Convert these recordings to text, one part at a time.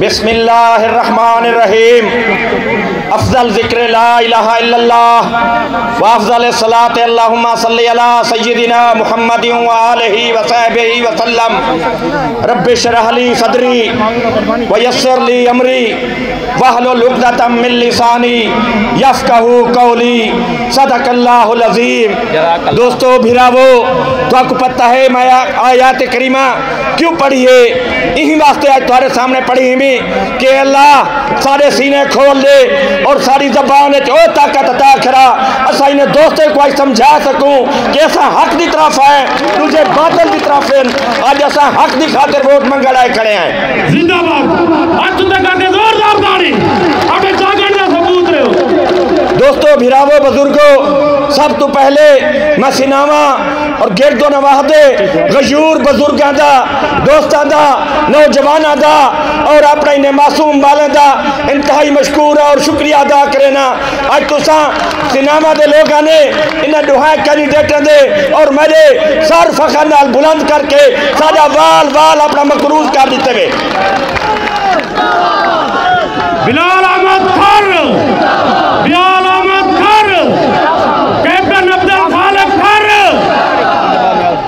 बिस्मिल्लाहिर्रहमानिर्रहीम। अफजल जिक्र ला इलाहा इल्लल्लाह व अफजल सलात अल्लाहुम्मा सल्ली अला सय्यिदिना मुहम्मदिन व आलिहि व सहबिहि व सल्लम। रब्बि इश्रह ली सदरी व यस्सिर ली अमरी वहलुल उक़दतम मिन लिसानी यफ़क़हू क़ौली। सदक़ल्लाहुल अज़ीम। दोस्तों भिरावो, तो आपको पता है मैं आयत करीमा क्यों पढ़ी है, इसी वास्ते आज तुम्हारे सामने पढ़ी भी कि अल्लाह सारे सीने खोल दे और सारी जबान ताकत अता करा असा इन्हें दोस्तें को समझा सकूं कि ऐसा हक की तरफ आए तुझे बादल की तरफ है। आज ऐसा हक की खातिर वोट मंगल आए खड़े हैं। दोस्तों भिरावो बुजुर्गो, सब तो पहले मैं सिनावा और गिरदो नवाहदे गयूर बुजुर्गों का दोस्तों का नौजवानों का और अपना इन्हें मासूम बालों का इंतहाई मशकूर और शुक्रिया अदा करना। आज तुसा सिनेमा के लोगों ने इन्हें दुहाए कैंडिडेटों दे और मेरे सर फखर नाल बुलंद करके सारा वाल वाल अपना मकरूज कर दिते वे। बिलाल अहमद खान, बिलाल अहमद खान, कैप्टन अब्दुल खालिक खान।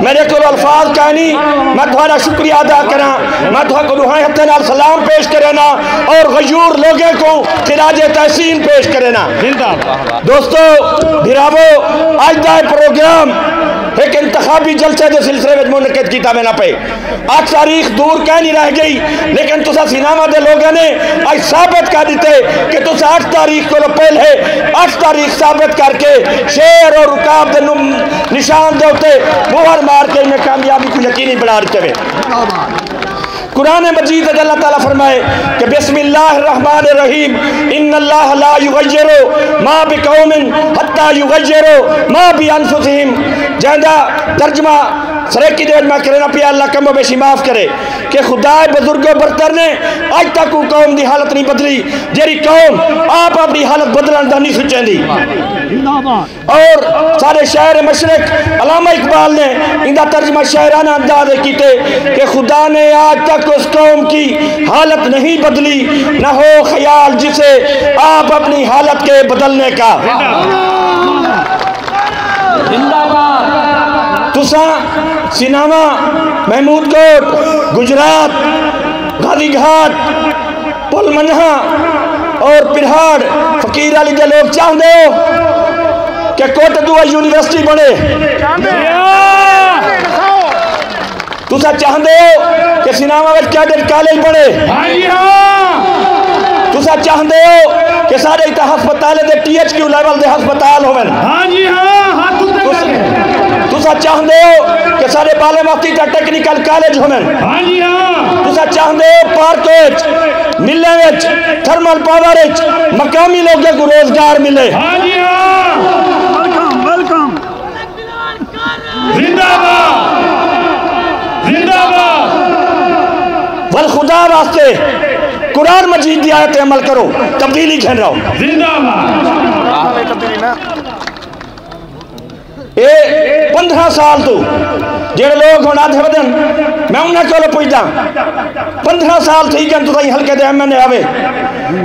मेरे को अल्फाज कहनी, मैं तुम्हारा शुक्रिया अदा करा, मैं तुम्हारा रूहानी हत्थे सलाम पेश करना और गयूर लोगों को खिराज तहसीन पेश करना। दोस्तों भिरावो, आज का प्रोग्राम एक इंतखाबी जलसे के सिलसिले में मुनकद किया मैंने पे। आज तारीख दूर कह नहीं रह गई, लेकिन तुसा सिनेमा के लोगों ने आज साबित कर दिते कि तुस 8 तारीख को पहले 8 तारीख साबित करके शेर और रुकाब के निशान के उत्ते मुहर मार के इन्हें कामयाबी को यकीनी बना दिते। कुरान मजीद अल्लाह ताला फरमाए कि बिस्मिल्लाहिर्रहमानिर्रहीम इन्नल्लाह ला युगय्यिरु मा बिकौमिन हत्ता युगय्यिरु मा बिअनफुसिहिम। जंदा तर्जमा सरेकी देवना करना पिया, अल्लाह कम बेशी माफ़ करे कि खुदा बुजुर्गों बरतर ने अज तक कौम की हालत नहीं बदली जेरी कौम आप अपनी हालत बदलन का नहीं सोचेंदी। और सारे शहर मशरक अलामा इकबाल ने इनका तर्जमा शायराना अंदाज किए कि खुदा ने आज तक उस कौम की हालत नहीं बदली, न हो ख्याल जिसे आप अपनी हालत के बदलने का। तुसा सिनामा महमूदकोट गुजरात गाजी घाट पुलमनहा और पिरहाड़ फकीर अली के लोग चाहते हो कि कोटदुआ यूनिवर्सिटी बने। तुसा चाहते हो कि सिनामा में कैडेट कॉलेज बने। तुसा चाहते हो कि सारे इतना हस्पताल THQ लेवल के हस्पताल हो। तुसा चाहते हो कि सारे बाले मफ्ती का टेक्निकल कॉलेज होने। तुसा चाहते हो पार्क मिले थर्मल पावर मकामी लोगों को रोजगार मिले। बल खुदा वास्ते कुरान मजीद की आयत अमल करो, तब्दीली घेन रहो। 15 साल तो जो लोग हम आधे बदन मैं उन्हें को पूछता 15 साल ठीक है तुम हल्के दे MNA आवे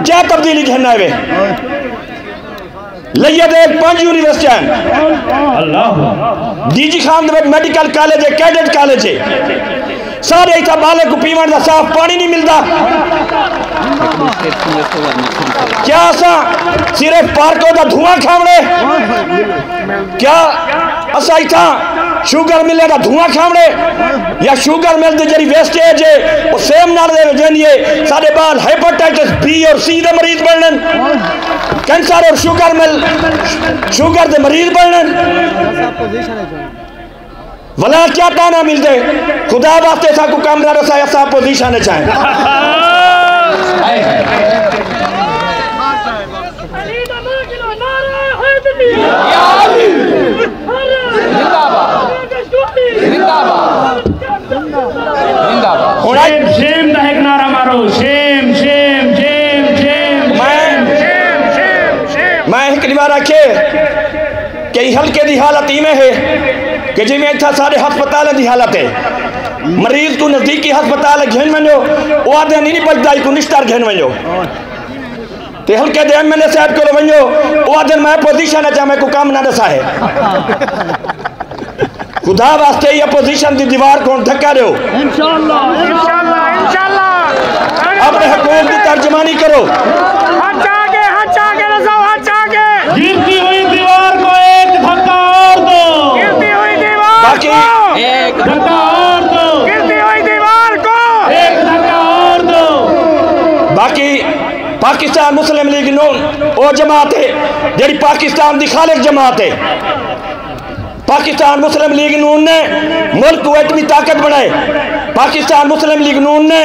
क्या तब्दीली झेलना आवे लिया दे 5 यूनिवर्सिटी हैं। DG खान मेडिकल कॉलेज है, कैडेट कॉलेज है, सारे इतना बालक को पीवन का साफ पानी नहीं मिलता। क्या असा सिर्फ पार्कों का धुआं खावने, क्या असा इतना शुगर मिले का धुआं खावने या शुगर मिल की जी वेस्टेज है वो सेम नाल जानिए सारे बाल HB और C के मरीज बनने, कैंसर और शुगर मिल शुगर के मरीज बनने। वला क्या ताना मिलते खुदा वास्ते साकू कमरा रसा या सा पोजीशन चाहे। शेम का एक नारा मारो, शेम शेम शेम शेम। मैं एक निवारा के हल्के दी हालत इवें है कि जिमें इतना सारे हस्पताल की हालत है मरीज को नजदीकी हस्पताल घेन वनो ओदे नहीं बचदा को निस्तर घेन वनो ते हल्के दे एमएलए साहब को वनो ओदे मैं पोजीशन अचा मैं को काम ना दसा है खुदा वास्ते ये पोजीशन दी दीवार को धक्का दो इंशाल्लाह इंशाल्लाह इंशाल्लाह अपने हकूक की तर्जमानी करो एक धक्का और दो गिरती हुई दीवार को एक धक्का और दो। बाकी पाकिस्तान मुस्लिम लीग नून वो जमात है जड़ी पाकिस्तान की खालिक जमात है। पाकिस्तान मुस्लिम लीग नून ने मुल्क को एटमी ताकत बनाए। पाकिस्तान मुस्लिम लीग नून ने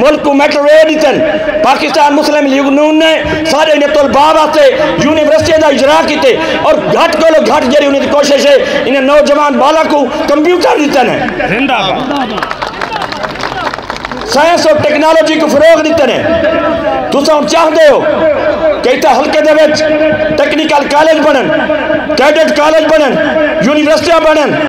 मुल्क को मेट्रोवे दितन। पाकिस्तान मुस्लिम लीग नून ने सारे तलबा वास्ते यूनिवर्सिटी का इजरा किए और घट को घट जी उन्हें कोशिश है इन्हें नौजवान बाला को कंप्यूटर दितन है साइंस और टेक्नोलॉजी को फरोग दितन है। तुस हम चाहते हो कई हल्के दे टेक्निकल कॉलेज बनन कैडेट कॉलेज बनन यूनिवर्सिटियां बनन।